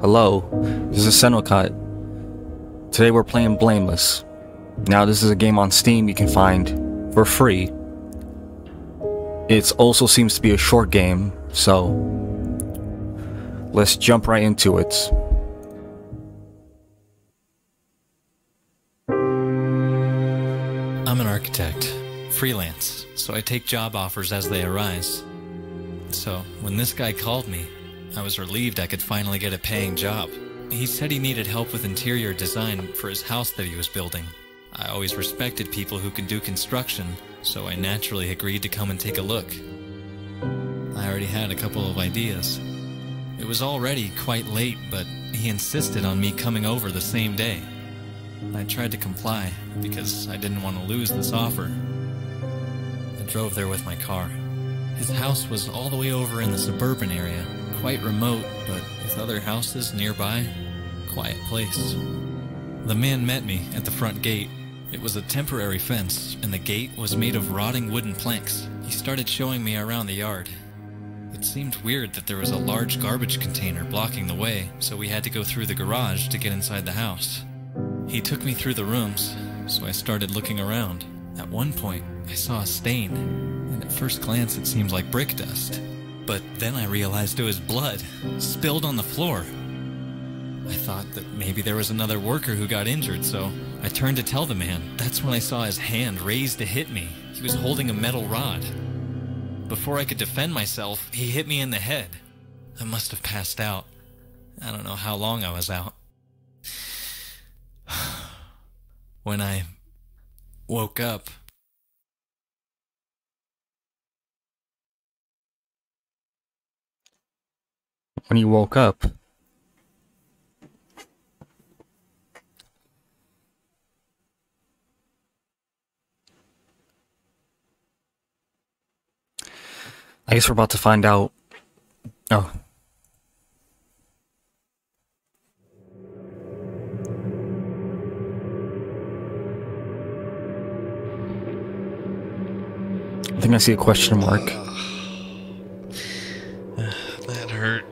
Hello, this is Senokot. Today we're playing Blameless. Now this is a game on Steam you can find for free. It also seems to be a short game, so let's jump right into it. I'm an architect, freelance, so I take job offers as they arise. So when this guy called me, I was relieved I could finally get a paying job. He said he needed help with interior design for his house that he was building. I always respected people who could do construction, so I naturally agreed to come and take a look. I already had a couple of ideas. It was already quite late, but he insisted on me coming over the same day. I tried to comply because I didn't want to lose this offer. I drove there with my car. His house was all the way over in the suburban area. Quite remote, but with other houses nearby, quiet place. The man met me at the front gate. It was a temporary fence, and the gate was made of rotting wooden planks. He started showing me around the yard. It seemed weird that there was a large garbage container blocking the way, so we had to go through the garage to get inside the house. He took me through the rooms, so I started looking around. At one point, I saw a stain, and at first glance it seemed like brick dust. But then I realized it was blood, spilled on the floor. I thought that maybe there was another worker who got injured, so I turned to tell the man. That's when I saw his hand raised to hit me. He was holding a metal rod. Before I could defend myself, he hit me in the head. I must have passed out. I don't know how long I was out. When I woke up, when you woke up. I guess we're about to find out. Oh. I think I see a question mark. That hurt.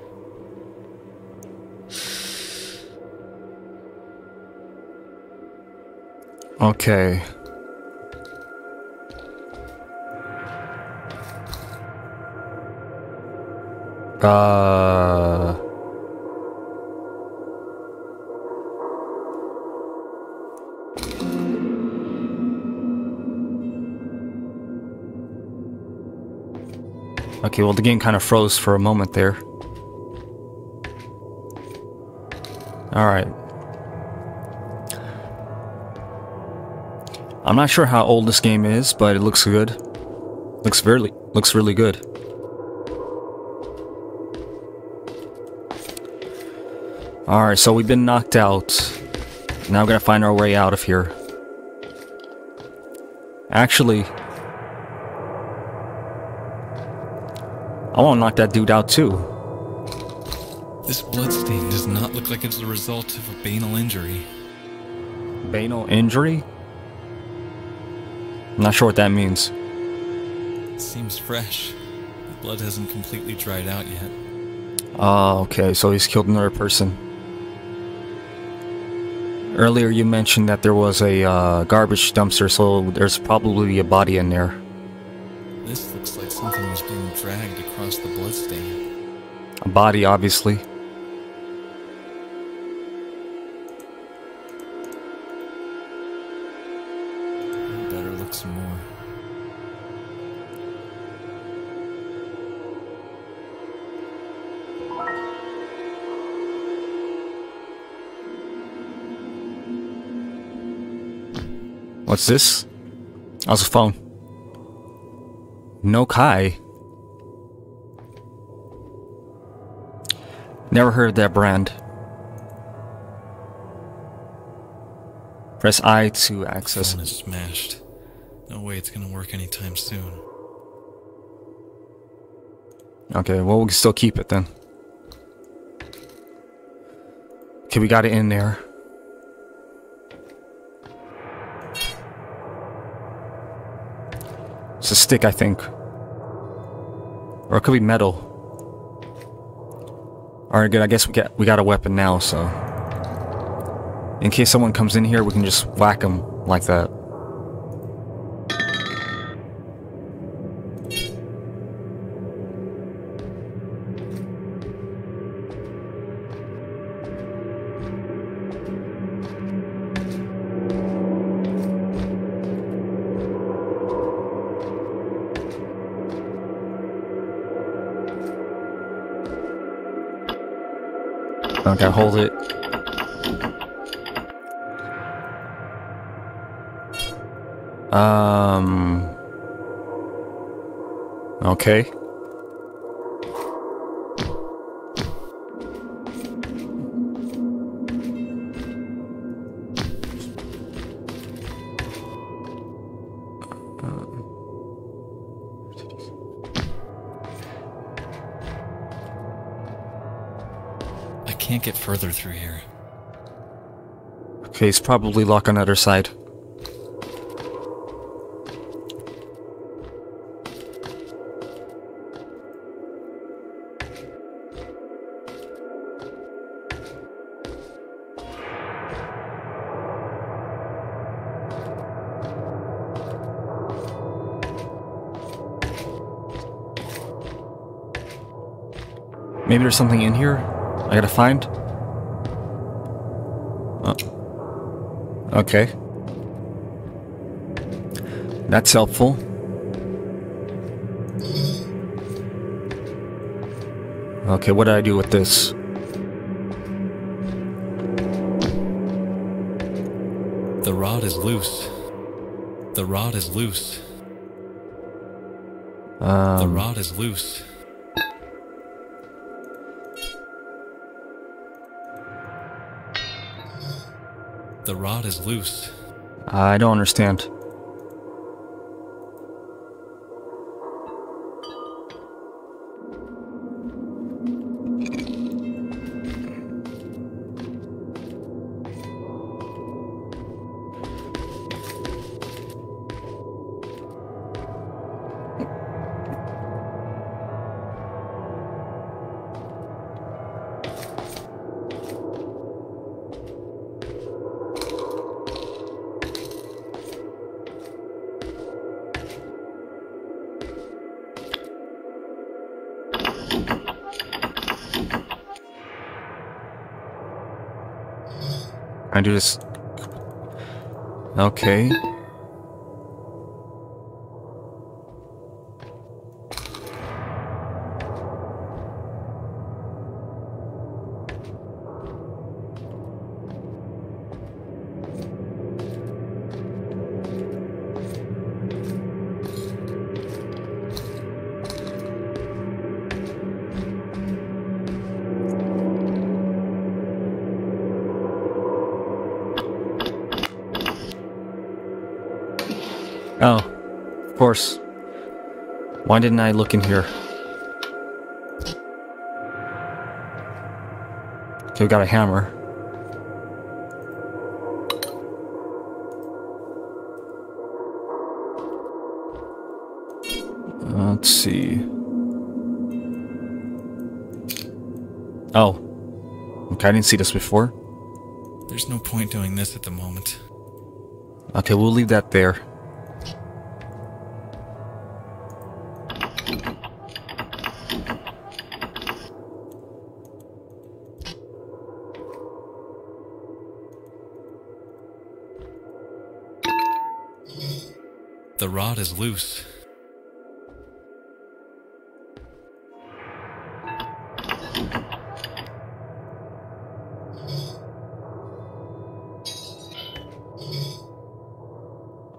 Okay. Okay, well, the game kind of froze for a moment there. All right. I'm not sure how old this game is, but it looks good. Looks really good. Alright, so we've been knocked out. Now we're gonna find our way out of here. Actually, I wanna knock that dude out too. This bloodstain does not look like it's the result of a banal injury. Banal injury? Not sure what that means. It seems fresh. The blood hasn't completely dried out yet. Ah, okay, so he's killed another person. Earlier you mentioned that there was a garbage dumpster, so there's probably a body in there. This looks like something was being dragged across the bloodstain. A body, obviously. Some more. What's this? Oh, it's a phone. No Kai. Never heard of that brand. Press I to access. The phone is smashed. No way it's gonna work anytime soon. Okay, well, we can still keep it then. Okay, we got it in there. It's a stick, I think. Or it could be metal. Alright, good. I guess we got a weapon now, so... in case someone comes in here, we can just whack them like that. Okay, hold it. Okay. Can't get further through here. Okay, it's probably locked on the other side. Maybe there's something in here I gotta find? Oh. Okay. That's helpful. Okay, what did I do with this? The rod is loose. The rod is loose. The rod is loose. The rod is loose. I don't understand. I do this. Okay. Oh, of course. Why didn't I look in here? Okay, we got a hammer. Let's see. Oh. Okay, I didn't see this before. There's no point doing this at the moment. Okay, we'll leave that there. The rod is loose.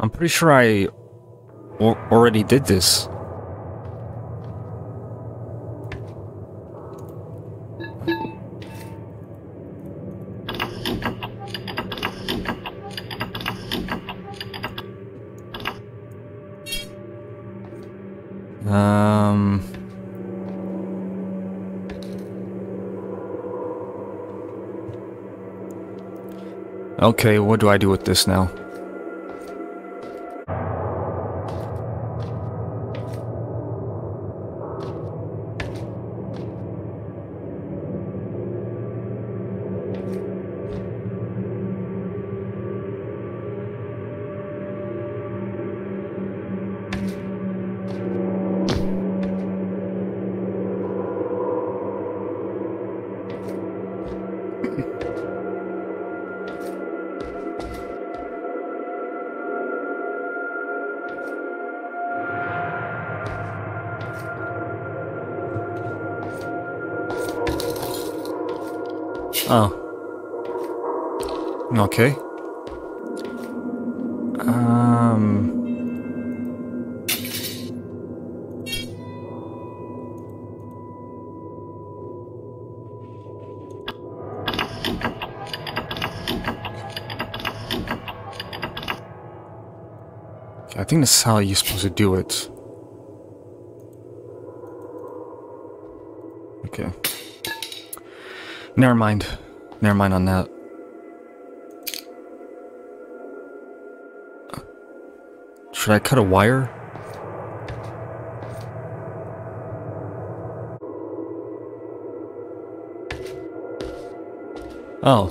I'm pretty sure I already did this. Okay, what do I do with this now? Oh. Okay. I think that's how you're supposed to do it. Okay. Never mind. Never mind on that. Should I cut a wire? Oh,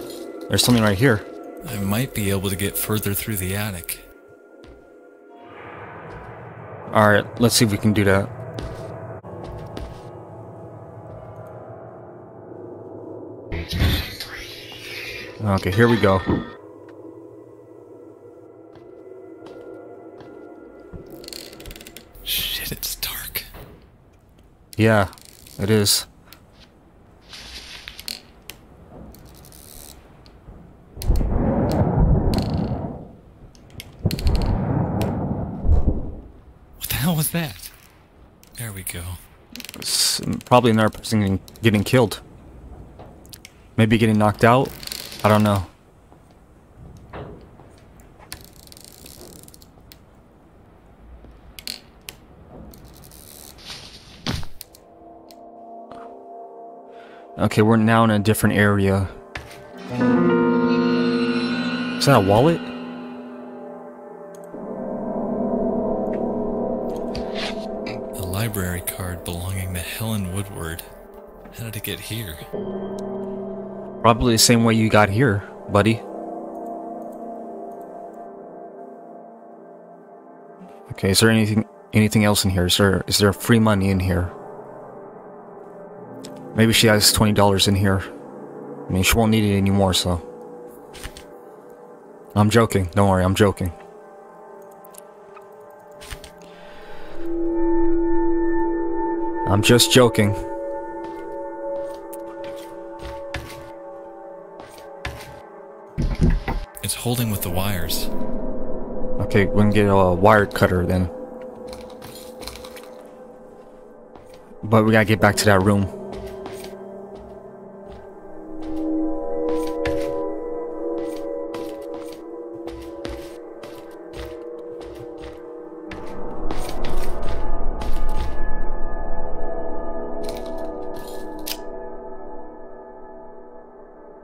there's something right here. I might be able to get further through the attic. Alright, let's see if we can do that. Okay, here we go. Shit, it's dark. Yeah, it is. What the hell was that? There we go. It's probably another person getting killed. Maybe getting knocked out? I don't know. Okay, we're now in a different area. Is that a wallet? A library card belonging to Helen Woodward. How did it get here? Probably the same way you got here, buddy. Okay, is there anything else in here? Is there free money in here? Maybe she has $20 in here. I mean, she won't need it anymore, so. I'm joking. Don't worry, I'm joking. I'm just joking. It's holding with the wires. Okay, we can get a wire cutter then. But we gotta get back to that room.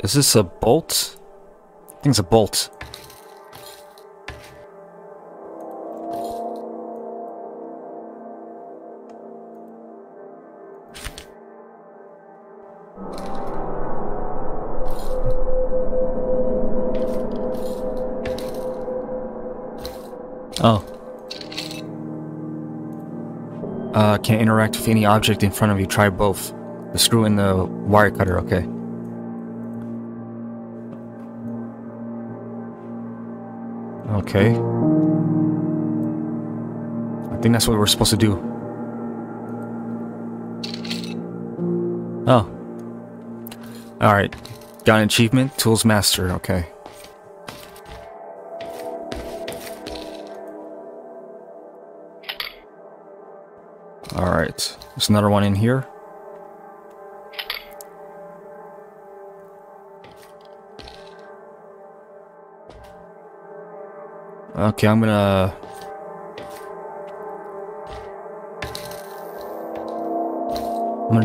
Is this a bolt? I think it's a bolt. Oh. Can't interact with any object in front of you. Try both. The screw and the wire cutter, okay. Okay. I think that's what we're supposed to do. Oh. Alright. Got an achievement. Tools master. Okay. Alright. There's another one in here. Okay, I'm gonna...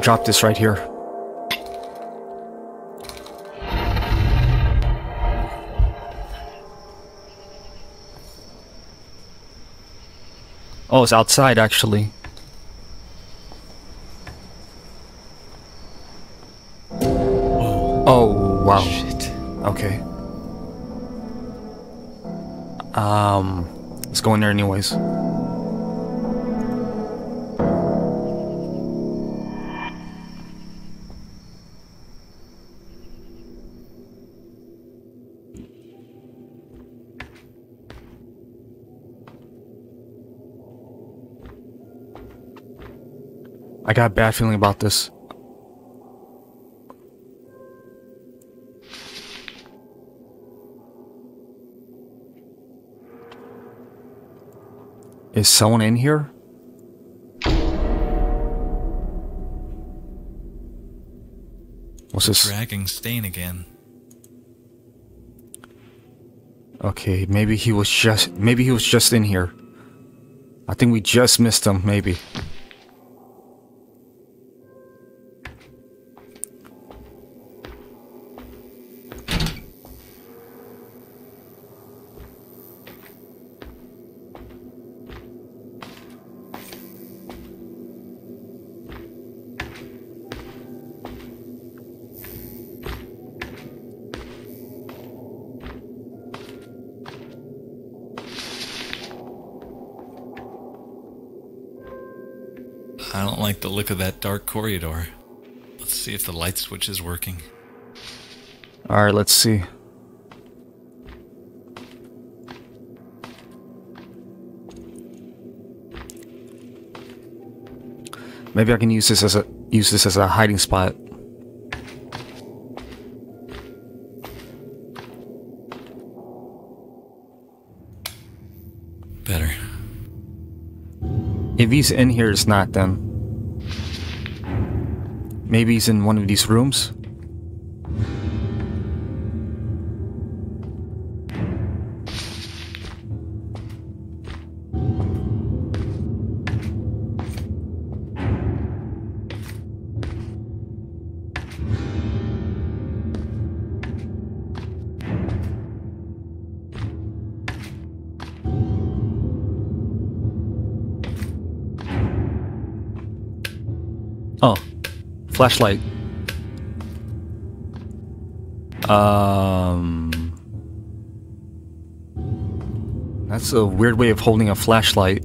drop this right here. Oh, it's outside, actually. Whoa. Oh, wow. Shit. Okay. Let's go in there anyways. I got a bad feeling about this. Is someone in here? What's this? Dragging stain again. Okay, maybe he was just in here. I think we just missed him, maybe. I don't like the look of that dark corridor. Let's see if the light switch is working. Alright, let's see. Maybe I can use this as a hiding spot. Better. If he's in here, it's not then. Maybe he's in one of these rooms? Oh, flashlight. That's a weird way of holding a flashlight.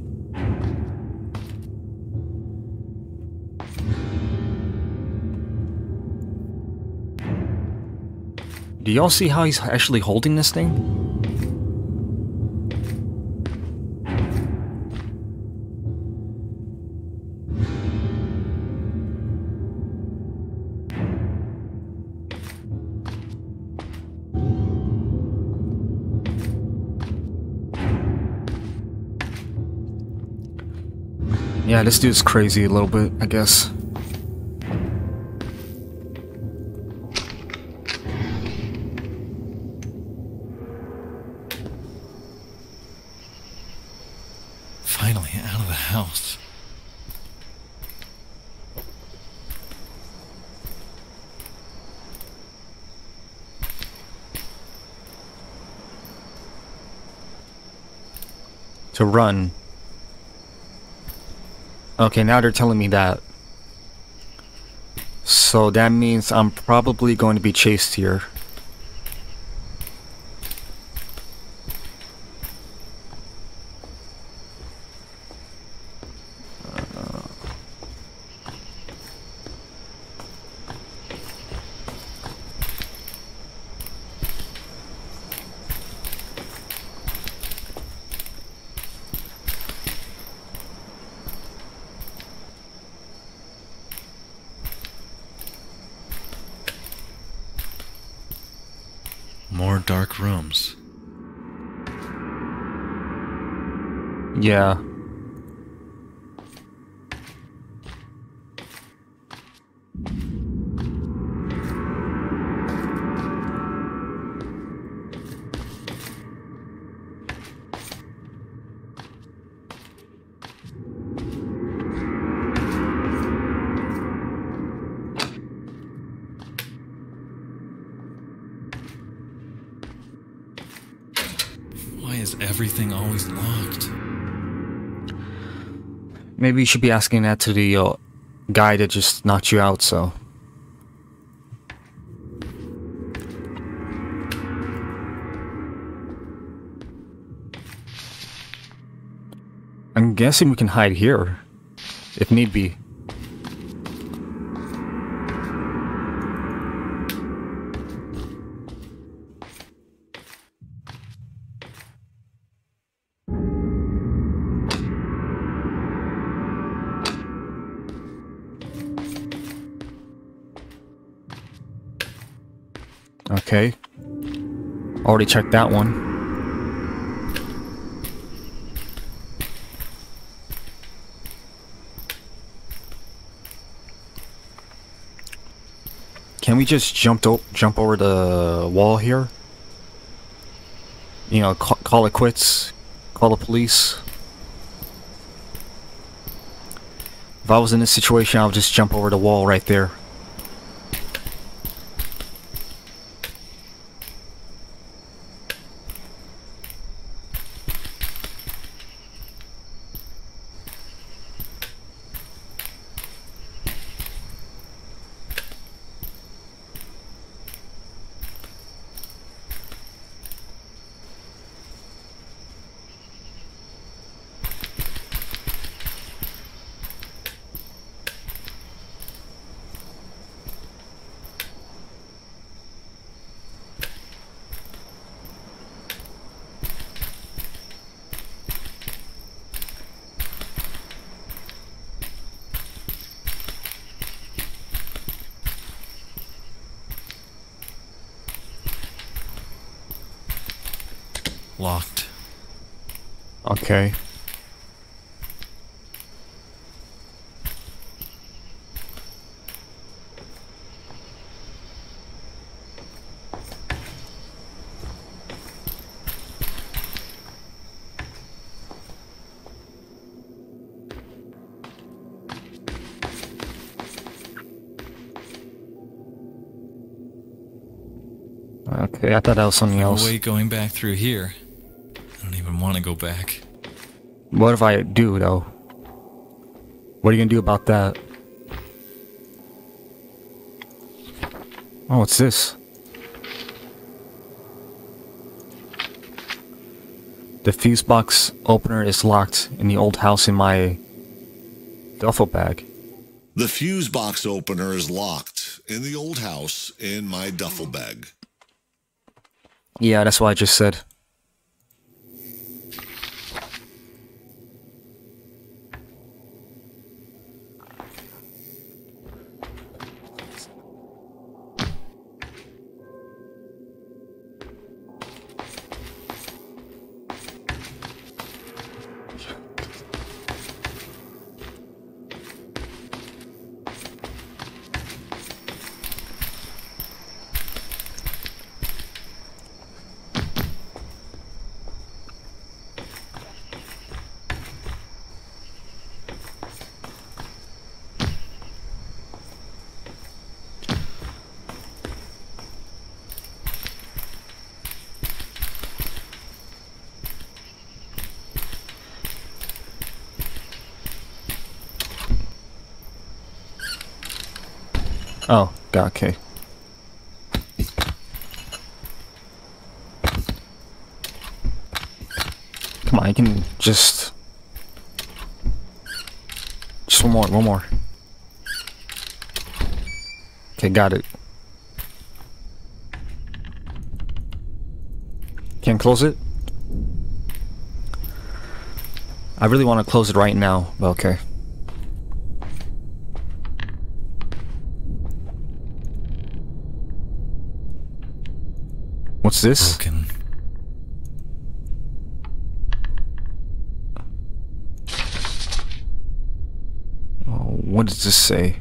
Do y'all see how he's actually holding this thing? Yeah, this dude's crazy a little bit, I guess. Finally out of the house. To run. Okay, now they're telling me that. So that means I'm probably going to be chased here. More dark rooms. Yeah. Is everything always locked? Maybe you should be asking that to the guy that just knocked you out, so... I'm guessing we can hide here, if need be. Okay. Already checked that one. Can we just jump over the wall here? You know, call it quits. Call the police. If I was in this situation, I would just jump over the wall right there. Locked. Okay. Okay, I thought that was something else. No way going back through here. Want to go back. What if I do though? What are you gonna do about that? Oh, what's this? The fuse box opener is locked in the old house in my duffel bag. The fuse box opener is locked in the old house in my duffel bag. Yeah, that's what I just said. Oh, God, okay. Come on, I can just one more. Okay, got it. Can't close it? I really want to close it right now, but okay. What's this? Broken. Oh, what does this say?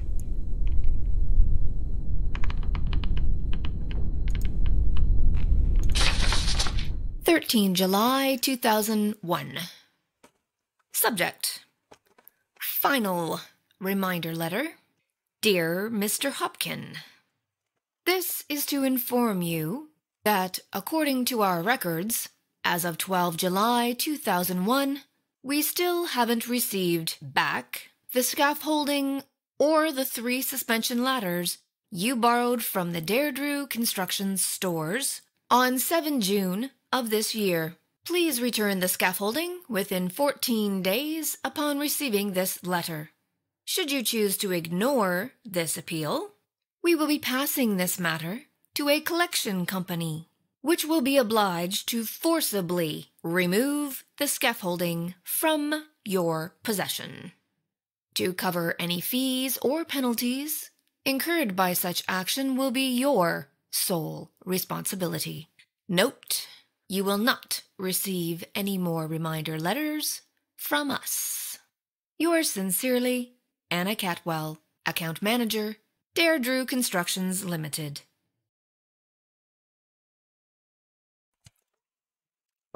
July 13, 2001. Subject: Final Reminder Letter. Dear Mr. Hopkin, this is to inform you that, according to our records, as of 12 July 2001, we still haven't received back the scaffolding or the 3 suspension ladders you borrowed from the Dare Drew construction stores on 7 June of this year. Please return the scaffolding within 14 days upon receiving this letter. Should you choose to ignore this appeal, we will be passing this matter to a collection company, which will be obliged to forcibly remove the scaffolding from your possession. To cover any fees or penalties incurred by such action will be your sole responsibility. Note, you will not receive any more reminder letters from us. Yours sincerely, Anna Catwell, Account Manager, Dare Drew Constructions Limited.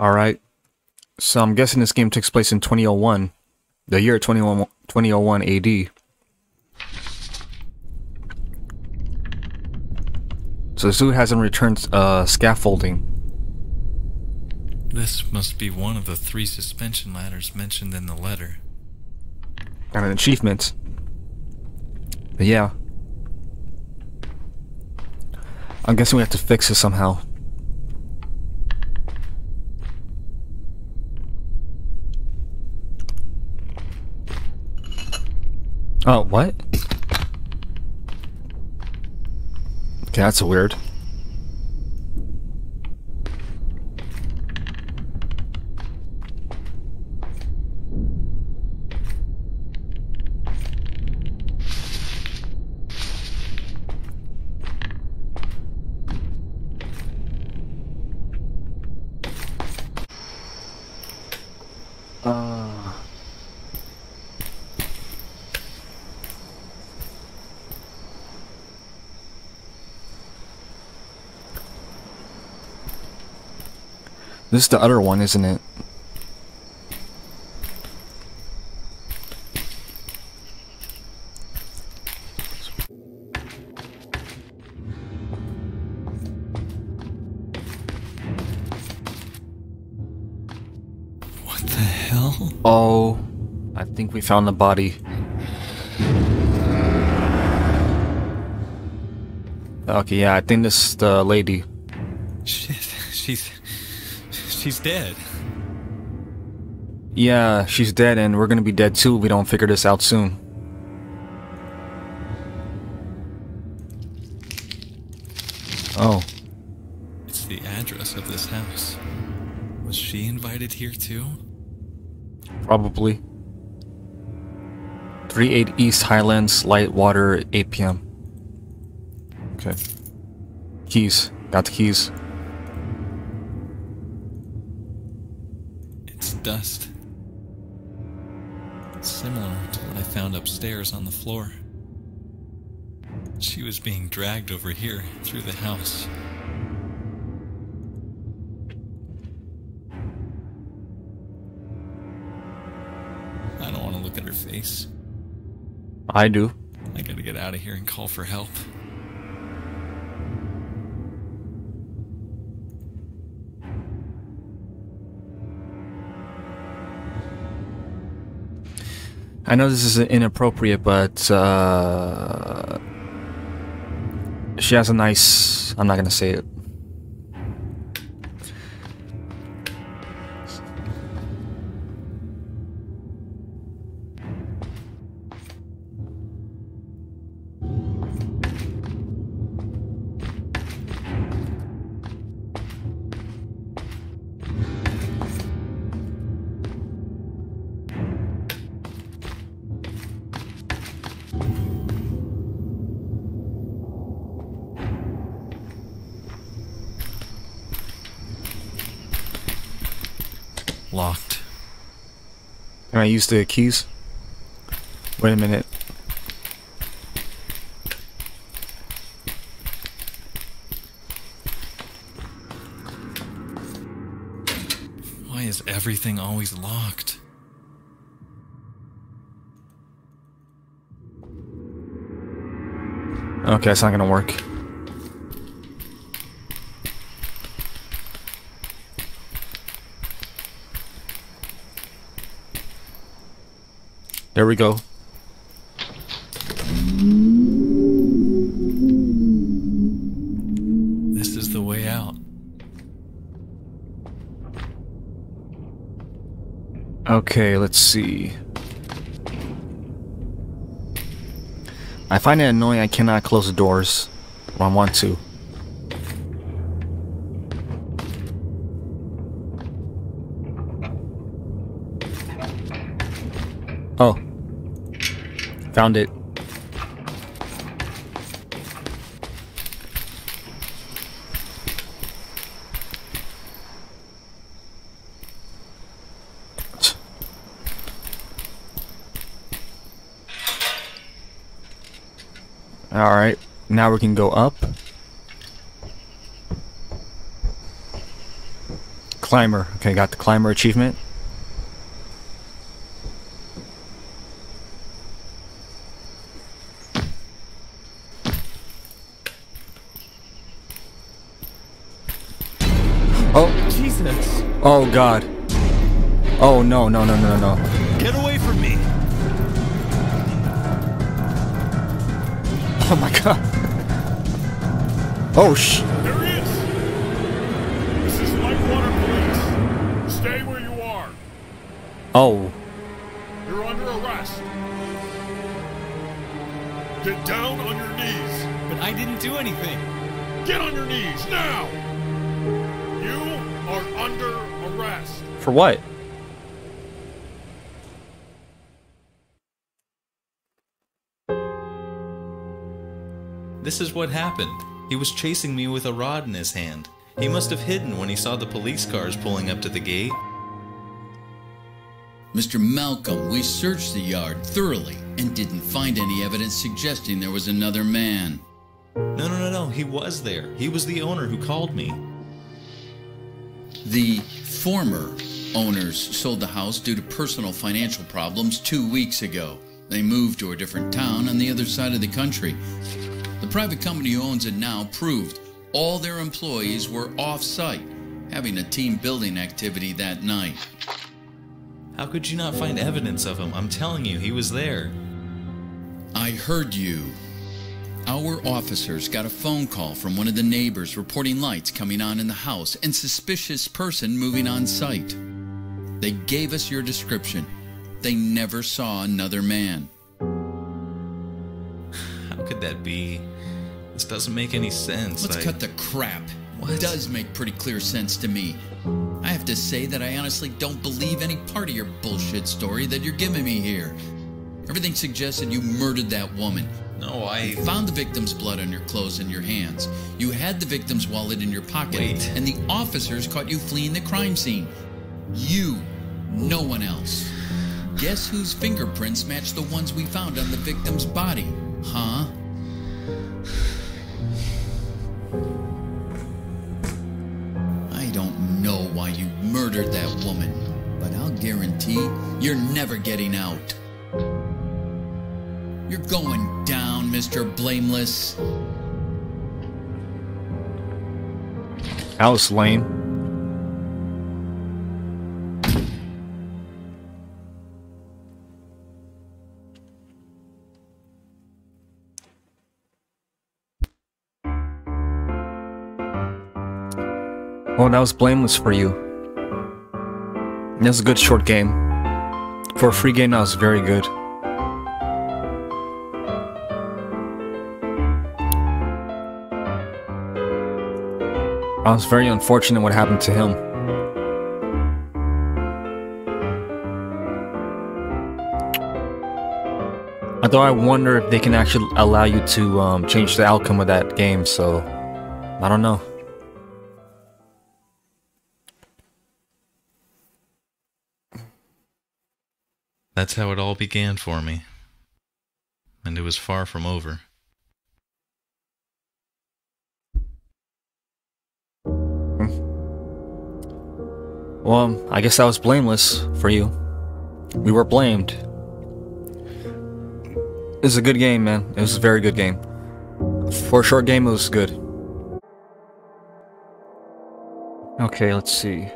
Alright, so I'm guessing this game takes place in 2001, the year 2001 AD. So the zoo hasn't returned scaffolding. This must be one of the 3 suspension ladders mentioned in the letter. And an achievement. But yeah. I'm guessing we have to fix it somehow. Oh, what? Okay, that's weird. This is the other one, isn't it? What the hell? Oh, I think we found the body. Okay, yeah, I think this is the lady. Shit, she's dead. Yeah, she's dead, and we're gonna be dead too if we don't figure this out soon. Oh. It's the address of this house. Was she invited here too? Probably. 38 East Highlands, Lightwater, 8 p.m. Okay. Keys. Got the keys. Dust. Similar to what I found upstairs on the floor. She was being dragged over here through the house. I don't want to look at her face. I do. I gotta get out of here and call for help. I know this is inappropriate, but she has a nice... I'm not gonna say it. Locked. Can I use the keys? Wait a minute. Why is everything always locked? Okay, it's not gonna work. There we go. This is the way out. Okay, let's see. I find it annoying I cannot close the doors when I want to. Oh. Found it. Alright, now we can go up. Climber. Okay, got the climber achievement. Oh. Jesus. Oh, God. Oh, no, no, no, no, no. Get away from me. Oh, my God. Oh, shit. There he is. This is Lightwater Police. Stay where you are. Oh. You're under arrest. Get down on your knees. But I didn't do anything. Get on your knees now. You are under arrest. For what? This is what happened. He was chasing me with a rod in his hand. He must have hidden when he saw the police cars pulling up to the gate. Mr. Malcolm, we searched the yard thoroughly and didn't find any evidence suggesting there was another man. No, no, no, no. He was there. He was the owner who called me. The former owners sold the house due to personal financial problems 2 weeks ago. They moved to a different town on the other side of the country. The private company who owns it now proved all their employees were off-site, having a team-building activity that night. How could you not find evidence of him? I'm telling you, he was there. I heard you. Our officers got a phone call from one of the neighbors reporting lights coming on in the house and suspicious person moving on site. They gave us your description. They never saw another man. Could that be? This doesn't make any sense. Let's cut the crap. What? It does make pretty clear sense to me. I have to say that I honestly don't believe any part of your bullshit story that you're giving me here. Everything suggested you murdered that woman. No, You found the victim's blood on your clothes and your hands. You had the victim's wallet in your pocket. Wait. And the officers caught you fleeing the crime scene. You, no one else. Guess whose fingerprints match the ones we found on the victim's body? Huh? I don't know why you murdered that woman, but I'll guarantee you're never getting out. You're going down, Mr. Blameless. Alice Lane. Oh, that was blameless for you. That's a good short game. For a free game, that was very good. I was very unfortunate what happened to him. Although I wonder if they can actually allow you to change the outcome of that game, so I don't know. That's how it all began for me, and it was far from over. Well, I guess I was blameless for you. We were blamed. It was a good game, man. It was a very good game. For a short game, it was good. Okay, let's see.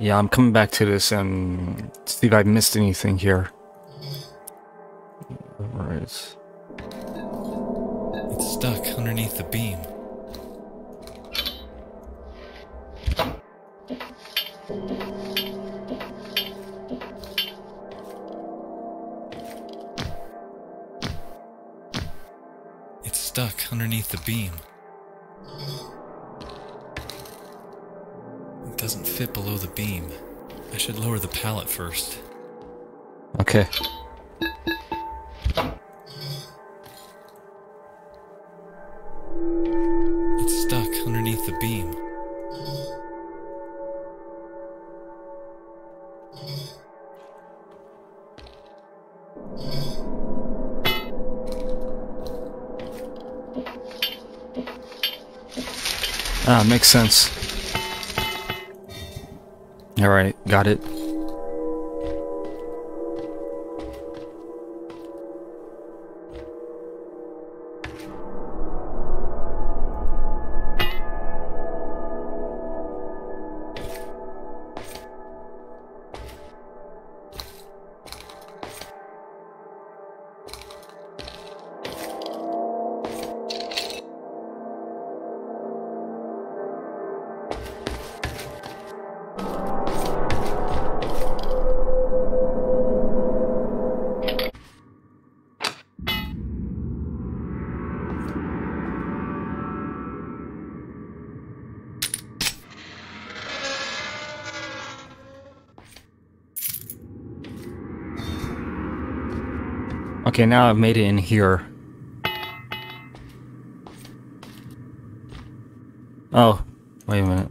Yeah, I'm coming back to this and see if I missed anything here. Alright. It's stuck underneath the beam. It's stuck underneath the beam. Doesn't fit below the beam. I should lower the pallet first. Okay. It's stuck underneath the beam. Ah, makes sense. Alright, got it. Okay, now I've made it in here. Oh, wait a minute.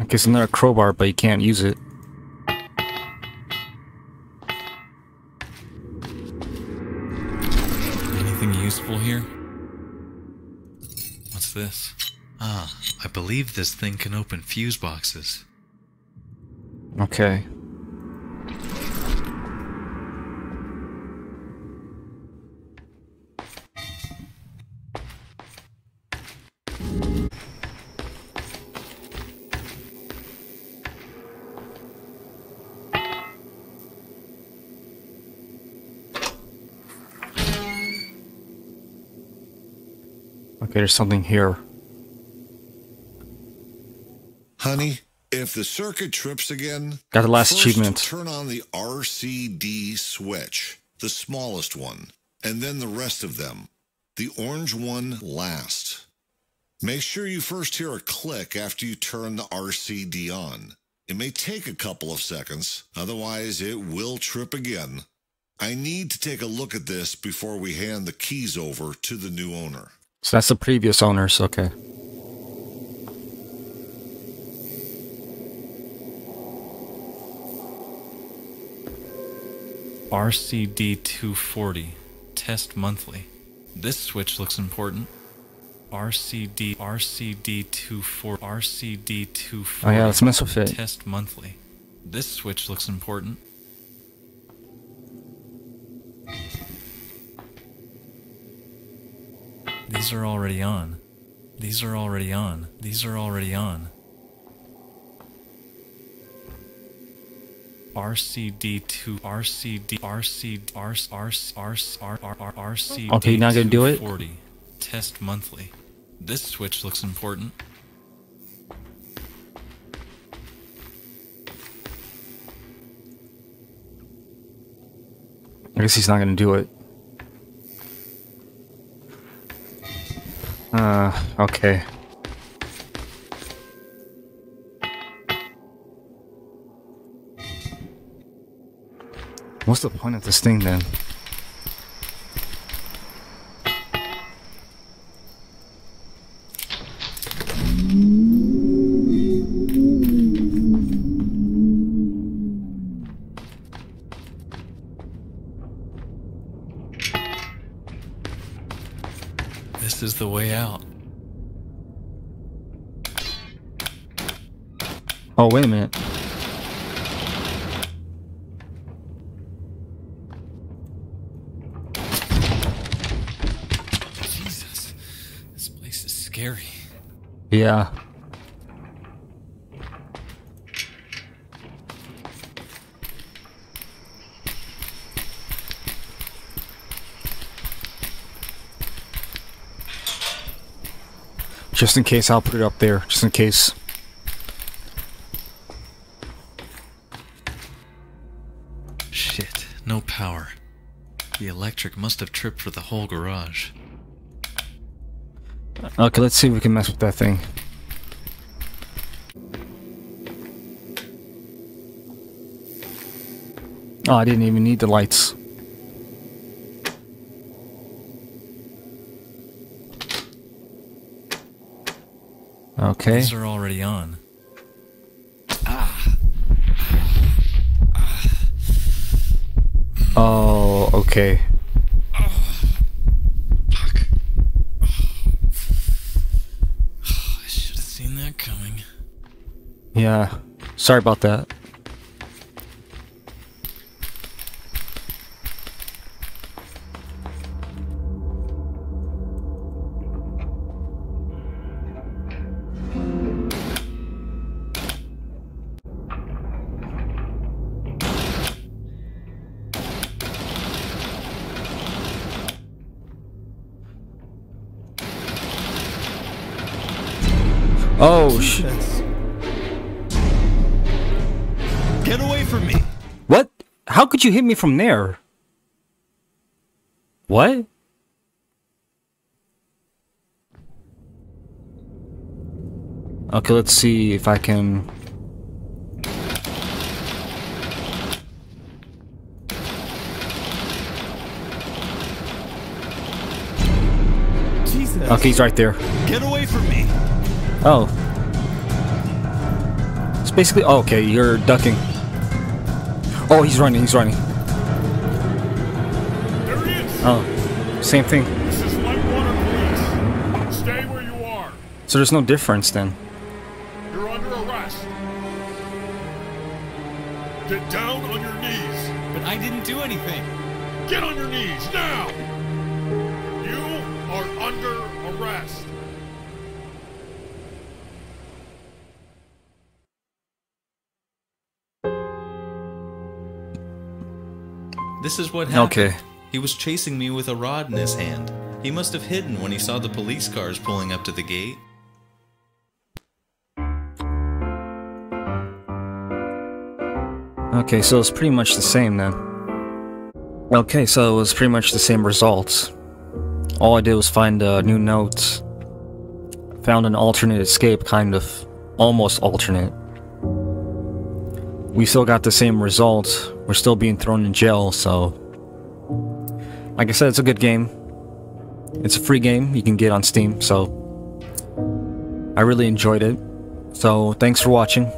Okay, it's another crowbar, but you can't use it. Anything useful here? What's this? Ah, I believe this thing can open fuse boxes. Okay. There's something here. Honey, if the circuit trips again, got the last achievement. Turn on the RCD switch, the smallest one, and then the rest of them. The orange one last. Make sure you first hear a click after you turn the RCD on. It may take a couple of seconds, otherwise it will trip again. I need to take a look at this before we hand the keys over to the new owner. So that's the previous owners, okay. RCD 240, test monthly. This switch looks important. RCD 240. Oh yeah, let's mess with it. Test monthly. This switch looks important. These are already on. RCD 240. Okay, now gonna do it. Test monthly. This switch looks important. I guess he's not gonna do it. Okay. What's the point of this thing then? The way out. Oh, wait a minute. Jesus, this place is scary. Yeah. Just in case, I'll put it up there, just in case. Shit, no power. The electric must have tripped for the whole garage. Okay, let's see if we can mess with that thing. Oh, I didn't even need the lights. Okay. These are already on. Oh, okay. Oh, fuck. Sorry about that. Oh shit. Get away from me. What? How could you hit me from there? What? Okay, let's see if I can. Jesus. Okay, he's right there. Get away from me. Oh. It's basically... Oh, okay, you're ducking. Oh, he's running, he's running. There he is. Oh, same thing. This is Lightwater Police. Stay where you are. So there's no difference then. You're under arrest. Get down on your knees. But I didn't do anything. Get on your knees now. You are under arrest. This is what happened. Okay. He was chasing me with a rod in his hand. He must have hidden when he saw the police cars pulling up to the gate. Okay, so it's pretty much the same then. Okay, so it was pretty much the same results. All I did was find new notes. Found an alternate escape, kind of. Almost alternate. We still got the same results. We're still being thrown in jail, so... Like I said, it's a good game. It's a free game you can get on Steam, so... I really enjoyed it. So, thanks for watching.